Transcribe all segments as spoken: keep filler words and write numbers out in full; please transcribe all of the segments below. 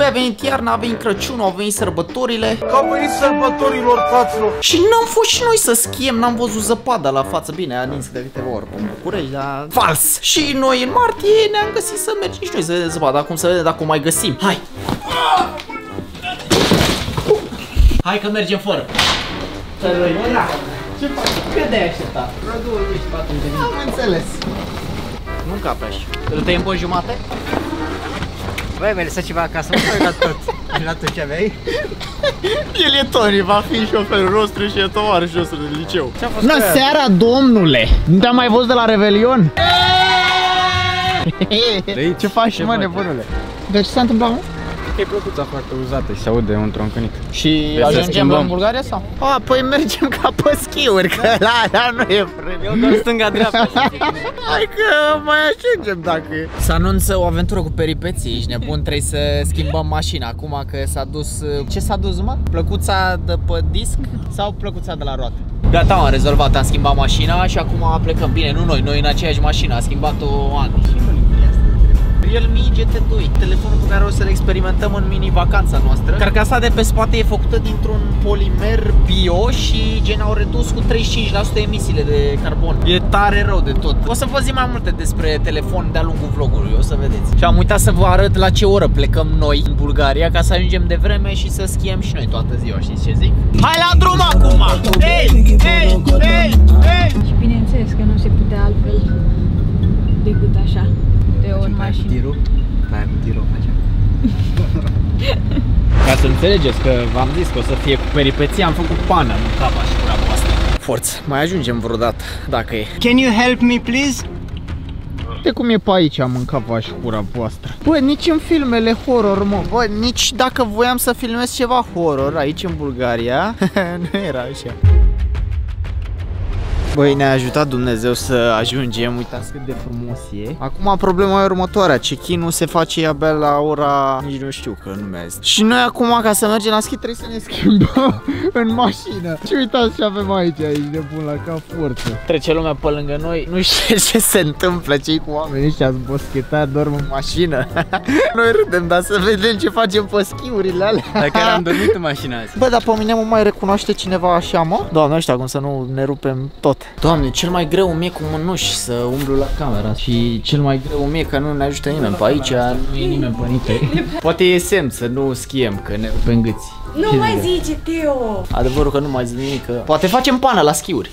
Păi a venit iarna, a venit Crăciunul, au venit sărbătorile. Că au venit sărbătorilor, fraților. Și n-am fost și noi să schiem, n-am văzut zăpada la față. Bine, a nins de câteva ori în București, dar... fals! Și noi în martie ne-am găsit să mergem și noi să vedem zăpada. Acum să vedem dacă o mai găsim. Hai! Hai că mergem fără. Ce faci? Cât de-ai așteptat? Vreo douăzeci și patru de minute. Am înțeles. Nu încape așa. Îl tăiem pe jumate? Băi, mi-ai lăsat ceva acasă, nu ai luat tot. Ai luat tot ce aveai? El e Tony, va fi șoferul nostru și e tovarășul nostru de liceu. Bună seara, domnule! Nu te-am mai văzut de la Revelion? Ce faci, mă, nebunule? Dar ce s-a întâmplat, mă? E plăcuța foarte uzată și se aude un troncănic. Și de ajungem în Bulgaria sau? A, păi mergem ca pe schiuri, că la, la nu e frân. Eu doar stânga-dreapta. Hai că mai ajungem dacă... Se anunță o aventură cu peripeții, ești nebun, trebuie să schimbăm mașina. Acum că s-a dus... Ce s-a dus, mă? Plăcuța de pe disc sau plăcuța de la roată? Gata, am rezolvat, am schimbat mașina și acum plecăm. Bine, nu noi, noi în aceeași mașină, a schimbat-o ani. Realme G T doi, telefonul cu care o să-l experimentăm în mini-vacanța noastră. Carcasa de pe spate e făcută dintr-un polimer bio și gen au redus cu treizeci și cinci la sută emisiile de carbon. E tare rău de tot. O să vă zic mai multe despre telefon de-a lungul vlogului, o să vedeți. Și am uitat să vă arăt la ce oră plecăm noi în Bulgaria, ca să ajungem de vreme și să schiem și noi toată ziua, știți ce zic? Hai la drum acum! Ei, ei, ei, ei! Și bineînțeles că nu se putea altfel decât așa. Mai cu tirul? Mai cu tirul facem. Ca să înțelegeți că v-am zis că o să fie cu peripeții, am făcut pană în capa și cura voastră. Forță, mai ajungem vreodată, dacă e. Can you help me, please? De cum e pe aici, am în capa și cura voastră. Bă, nici în filmele horror, mă. Bă, nici dacă voiam să filmez ceva horror aici în Bulgaria, nu era așa. Băi, ne-a ajutat Dumnezeu să ajungem, uitați cât de frumos e. Acum problema e următoarea, check-in-ul se face abia la ora, nici nu știu că nu mi-azi. Și noi acum ca să mergem la schi trebuie să ne schimbăm în mașină. Și uitați ce avem aici, aici de bun la cap forță. Trece lumea pe lângă noi, nu știu ce se întâmplă, cei cu oamenii ăștia zboschetat, dorm în mașină. Noi râdem, dar să vedem ce facem pe schiurile alea. Dacă am dormit în mașină azi. Bă, dar pe mine mă mai recunoaște cineva așa, mă? Doamne, ăștia, cum să nu ne rupem tot. Doamne, cel mai greu mi-e cu mânuși să umblu la camera și cel mai greu mi-e că nu ne ajută nimeni pe aici, nu e nimeni pe nite. Poate e semn să nu schiem, că ne rupem gâții. Nu mai zice, Teo! Adevărul că nu mai zic nimic, că... Poate facem pană la schiuri.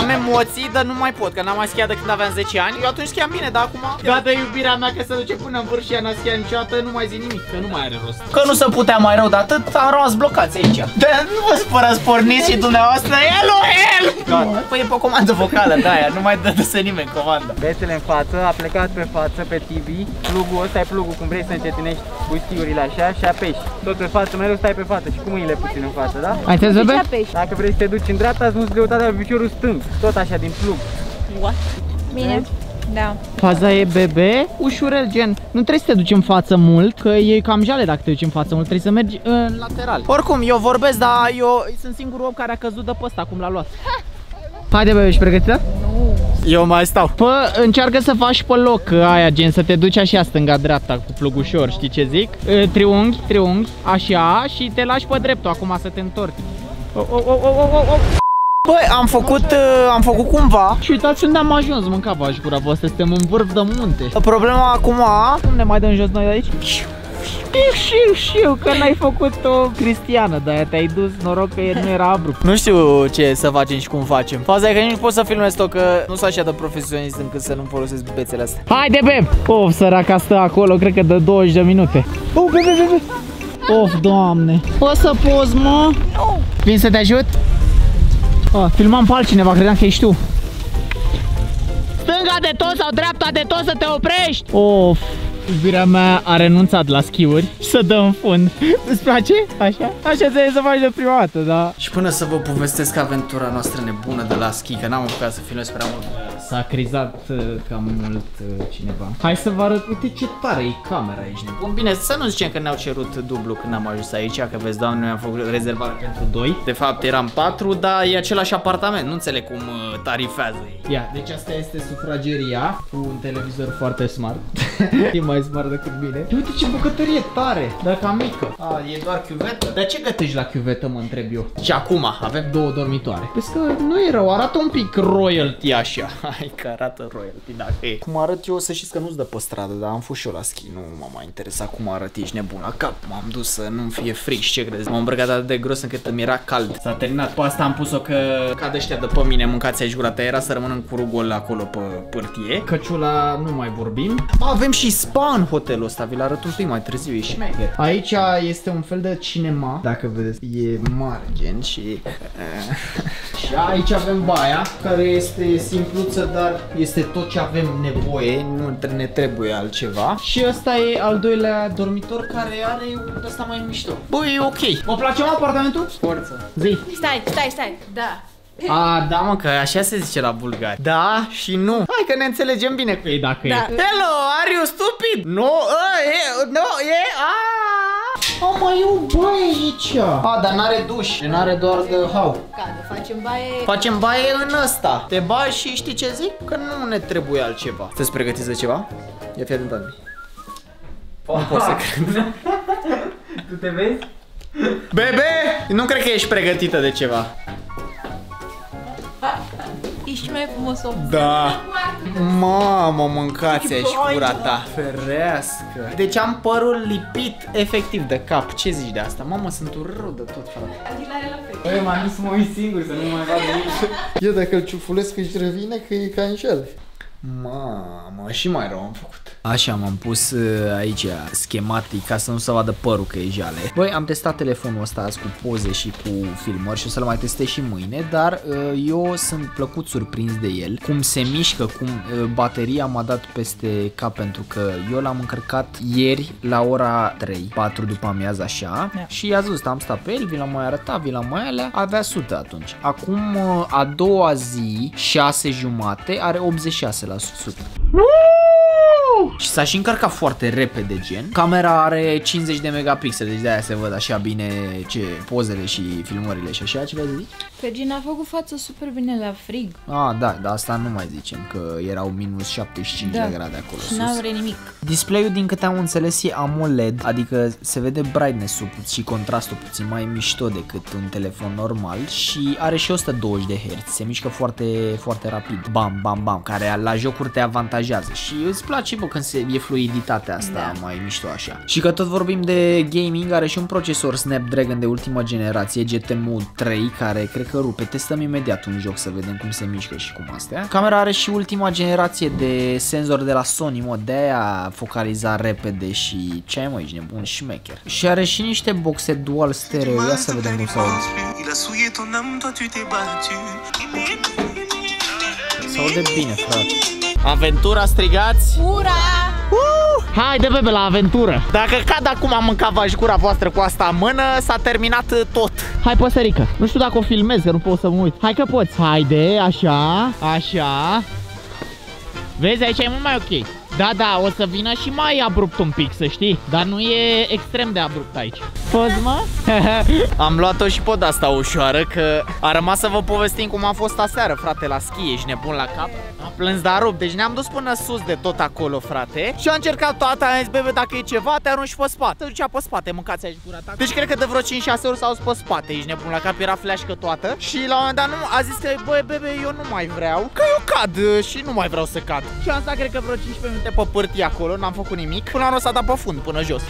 Am emoții, dar nu mai pot, că n-am mai schiat de când aveam zece ani. Eu atunci schiam bine, dar acum... Gata iubirea mea că se duce până în vârf și ea n-a schiat niciodată, nu mai zic nimic, că nu mai are rost. Că nu se putea mai rău de atât, am rămas blocați aici. Dar nu vă spărați, porniți și dumneavoastră, hello, help! Gata. Păi e pe comandă vocală de aia, nu mai dă să nimeni comandă. Bețele în față, a plecat pe față, pe T V. Plugul ăsta e plugul, cum vrei să încetinești pustiurile așa și apeși. Tot pe față, mereu stai pe față și cu mâinile puțin în față, da? Ai te zăbe? Dacă vrei să te duci în dreapta, nu-ți greutatea la piciorul stâng. Tot așa, din plug. What? Bine, da. Faza e bebe, ușurel, gen, nu trebuie să te duci în față mult, că e cam jale dacă te duci în față mult, trebuie să mergi în lateral. Oricum, eu vorbesc, dar eu sunt singurul om care a căzut de pe ăsta, cum l-a luat. Haide, bebe, ești pregătită? Nu. Eu mai stau. Pă, încearcă să faci pe loc aia, gen, să te duci așa stânga-dreapta cu plug ușor, știi ce zic? Triunghi, triunghi, așa, și te lași pe dreptul acum să te întorci. Oh, oh, oh, oh, oh, oh. Băi, am făcut, uh, am făcut cumva. Și uitați unde am ajuns, mâncava și gura voastră, suntem în vârf de munte. Problema acum... Cum ne mai dăm jos noi de aici? Știu, știu, că n-ai făcut-o cristiană, de-aia te-ai dus, noroc că nu era abrupt. Nu știu ce să facem și cum facem. Faza e că nici pot să filmez tot, că nu sunt așa de profesionist încât să nu-mi folosesc bețele astea. Haide, beb! Of, săraca stă acolo, cred că de douăzeci de minute. Of, bebe, bebe! Of, doamne! Poți să pozi, mă? Nu! Vin să te ajut? A, filmam pe altcineva, credeam că ești tu. Stânga de tot sau dreapta de tot să te oprești? Of, Iubirea mea a renunțat la schiuri și să dă în fund. Îți place? Așa? Așa trebuie să faci de prima dată, da? Și până să vă povestesc aventura noastră nebună de la schi, că n-am apucat să filmez prea mult. S-a crizat uh, cam mult uh, cineva. Hai să vă arăt, uite ce tare e camera aici. Bun, bine, să nu zicem că ne-au cerut dublu când am ajuns aici, că vezi, doamne, noi am făcut rezervare pentru doi. De fapt eram patru, dar e același apartament, nu înțeleg cum uh, tarifează ei. Ia, deci asta este sufrageria cu un televizor foarte smart. E mai smart decât mine. Uite ce bucătărie tare, dar cam mică. A, e doar chiuvetă? Dar ce gătești la chiuvetă, mă întreb eu? Și acum avem două dormitoare. Păi că nu e rău, arată un pic royalty așa. Hai că arată royalty, dacă e. Cum arăt eu, să știți că nu-ți dă pe stradă, dar am fost și eu la schi, nu m-a mai interesat cum arăt, ești nebun la cap. M-am dus să nu-mi fie frig și ce crezi? M-am îmbrăcat atât de gros încât îmi era cald. S-a terminat pasta, am pus-o că cad ăștia de pe mine, mâncați aici gura ta, era să rămân în curugul acolo pe pârtie. Căciula nu mai vorbim. Avem și spa în hotelul ăsta, vi-l arăt un pic mai târziu, e și maker. Aici este un fel de cinema, dacă vedeți, e mare gen și... Și aici avem baia, care este simpluță, dar este tot ce avem nevoie, nu ne trebuie altceva. Și ăsta e al doilea dormitor, care are un ăsta mai mișto. Băi, e ok. Vă place, mă, apartamentul? Forță. Zi. Stai, stai, stai, da. A, da, mă, că așa se zice la bulgari. Da și nu. Hai că ne înțelegem bine cu ei dacă da. E. Hello, are you stupid? No, e, no, e, a. A, mai e o baie aici. A, dar n-are duș, n-are doar de hau. Cadă, facem baie. Facem baie în ăsta. Te bagi și știi ce zic? Că nu ne trebuie altceva. Sunteți pregătiți de ceva? Ia fi atent, Tony. Nu pot să cred. Tu te vezi? Bebe, nu cred că ești pregătită de ceva. Ești mai frumos om. Da. Mamă, mâncați aici cura ta. Ferească. Deci am părul lipit efectiv de cap. Ce zici de asta? Mamă, sunt un rău de tot, frate. Băi, m-am zis să mă uit singur, să nu mai vadă nimic. Eu dacă îl ciufulesc își revine că e ca înșel. Mamă, și mai rău am făcut. Așa, m-am pus uh, aici schematic ca să nu se vadă părul că e jale. Băi, am testat telefonul ăsta azi cu poze și cu filmări și o să-l mai testez și mâine, dar uh, eu sunt plăcut surprins de el. Cum se mișcă, cum uh, bateria m-a dat peste cap, pentru că eu l-am încărcat ieri la ora trei, patru după amiază așa. Yeah. Și i-a zis, am stat pe el, vi l-am mai arătat, vi l-am mai alea, avea o sută atunci. Acum uh, a doua zi, șase jumate, are optzeci și șase la sută. Și s-a și încărcat foarte repede, gen. Camera are cincizeci de megapixeli, deci de-aia se văd așa bine ce pozele și filmările și așa, ce vezi? Că gen a făcut față super bine la frig. Ah, da, dar asta nu mai zicem, că erau minus șaptezeci și cinci da. De grade acolo sus. N-a vrut nimic. Display-ul, din câte am înțeles, e AMOLED, adică se vede brightness-ul și contrastul puțin mai mișto decât un telefon normal și are și o sută douăzeci de herți, se mișcă foarte, foarte rapid. Bam, bam, bam, care la jocuri te avantajează și îți place, bă, când se, e fluiditatea asta da. Mai mișto așa. Și că tot vorbim de gaming, are și un procesor Snapdragon de ultima generație, G T doi trei, care cred că rupe. Testăm imediat un joc să vedem cum se mișcă și cum astea. Camera are și ultima generație de senzor de la Sony, mă, de-aia focaliza repede și ce ai, mă, ești nebun, șmecher. Și are și niște boxe dual stereo, ia să vedem cum s-aude. S-aude bine, frate. Aventura, strigați! Ura! Uh! Haide, bebe, la aventură! Dacă cad acum am mâncat vajgura voastră cu asta în mână, s-a terminat tot. Hai, păsărică! Nu știu dacă o filmez, că nu pot să mă uit. Hai că poți! Haide, așa, așa. Vezi, aici e mult mai ok. Da, da, o să vină și mai abrupt un pic, să știi. Dar nu e extrem de abrupt aici. Poți, mă? Am luat-o și pe asta ușoară, că a rămas să vă povestim cum a fost aseară, frate, la schi, ești nebun la cap. Am plâns, dar rup, deci ne-am dus până sus de tot acolo, frate. Și a încercat toată, am zis, bebe, dacă e ceva, te arunci pe spate. Se ducea pe spate, mâncați aici gura ta. Deci cred că de vreo cinci șase ori s-au dus pe spate, ești nebun la cap, era fleașcă toată. Și la un moment dat nu, a zis că, băi, bebe, eu nu mai vreau, că eu cad și nu mai vreau să cad. Și asta cred că vreo cincisprezece minute pe pârtie acolo, n-am făcut nimic. Până la urmă s-a dat pe fund, până jos.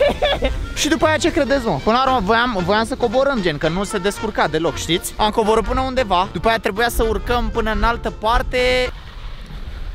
Și după aia ce credeți, mă? Până la urmă voiam, voiam să coborâm, gen, că nu se descurca deloc, știți? Am coborât până undeva, după aia trebuia să urcăm până în altă parte.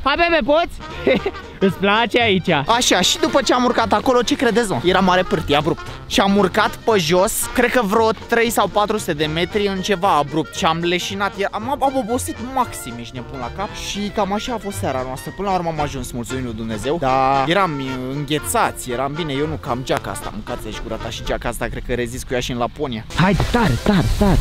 Hai, bebe, poți? Îți place aici? Așa, și după ce am urcat acolo, ce credeți, mă? Era mare pârtie, abrupt. Și am urcat pe jos, cred că vreo trei sau patru sute de metri în ceva abrupt. Și am leșinat, am, am obosit maxim, ești nebun la cap. Și cam așa a fost seara noastră. Până la urmă am ajuns, mulțumim lui Dumnezeu. Dar eram înghețați, eram bine. Eu nu, cam geaca asta, mâncați aici gura ta. Și geaca asta, cred că rezist cu ea și în Laponia. Hai, tare, tare, tare.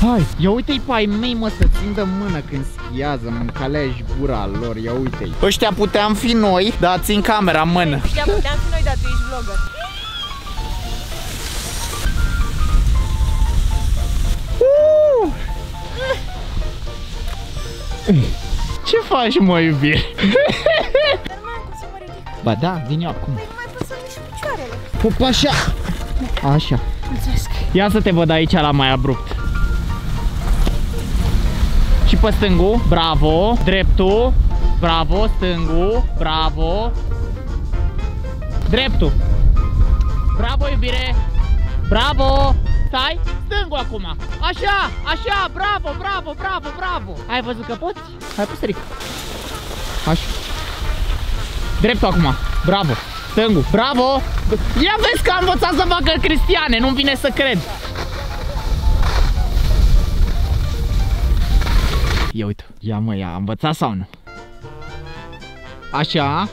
Hai. Ia uite-i pe ai mei, mă, să țin de mână când schiază, mâncaleași gura lor, ia uite-i. Ăștia puteam fi noi, dar țin camera în mână. Ăștia puteam fi noi, dar tu ești vlogger. Uh! Ce faci, mă, iubire? Dar mai cum să mă ridic? Ba da, vin eu acum. Păi mai pot să mișc picioarele. Pup așa. Așa. Mulțumesc. Ia să te văd aici la mai abrupt. Și pe stângul, bravo, dreptul, bravo, stângul, bravo, dreptul, bravo, iubire, bravo, stai, stângul acum, așa, așa, bravo, bravo, bravo, bravo, ai văzut că poți? Hai, pustric, așa, dreptul acum, bravo, stângul, bravo, ia vezi că am învățat să facă Cristiane, nu-mi vine să cred. Ia uite, ia mă, ia, am învățat sau nu? Așa.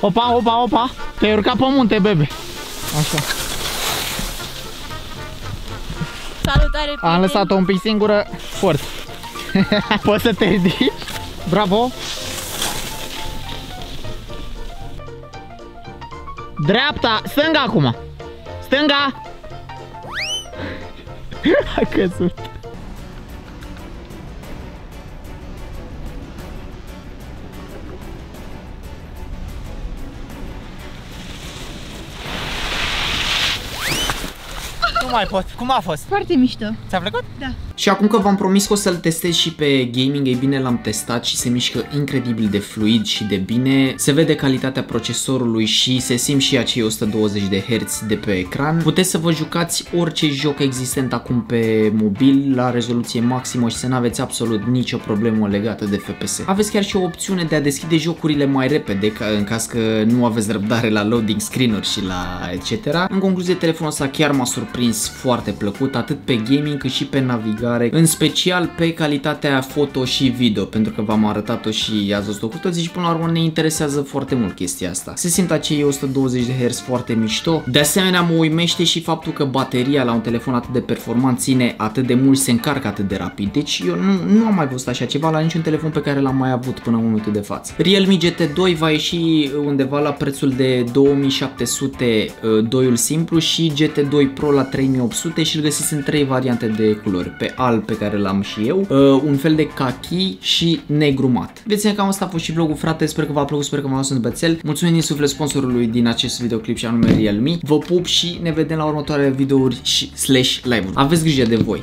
Opa, opa, opa. Te-ai urcat pe munte, bebe. Așa. Salutare, prieteni. Am lăsat-o un pic singură. Forță. Poți să te ridici? Bravo. Dreapta, stânga acum. Stânga. A căzut. Nu mai pot. Cum a fost? Foarte mișto. Ți-a plăcut? Da. Și acum că v-am promis că o să-l testez și pe gaming, ei bine, l-am testat și se mișcă incredibil de fluid și de bine. Se vede calitatea procesorului și se simt și acei o sută douăzeci de herți de pe ecran. Puteți să vă jucați orice joc existent acum pe mobil la rezoluție maximă și să n-aveți absolut nicio problemă legată de F P S. Aveți chiar și o opțiune de a deschide jocurile mai repede ca în caz că nu aveți răbdare la loading screen-uri și la et cetera. În concluzie, telefonul ăsta chiar m-a surprins foarte plăcut, atât pe gaming cât și pe navigare. În special pe calitatea foto și video, pentru că v-am arătat-o și ați văzut-o cu toții și până la urmă ne interesează foarte mult chestia asta. Se simt acei o sută douăzeci de herți foarte mișto. De asemenea, mă uimește și faptul că bateria la un telefon atât de performant ține atât de mult, se încarcă atât de rapid. Deci eu nu, nu am mai văzut așa ceva la niciun telefon pe care l-am mai avut până în momentul de față. Realme G T doi va ieși undeva la prețul de două mii șapte sute, doiul simplu, și G T doi Pro la trei mii opt sute și îl găsiți în trei variante de culori, pe alb pe care l-am și eu, uh, un fel de kaki și negru mat. Veți, cam asta a fost și vlogul, frate, sper că v-a plăcut, sper că m-a lăsat bățel. Mulțumim din suflet sponsorului din acest videoclip și anume Realme. Vă pup și ne vedem la următoarele videouri și slash live-uri. Aveți grijă de voi!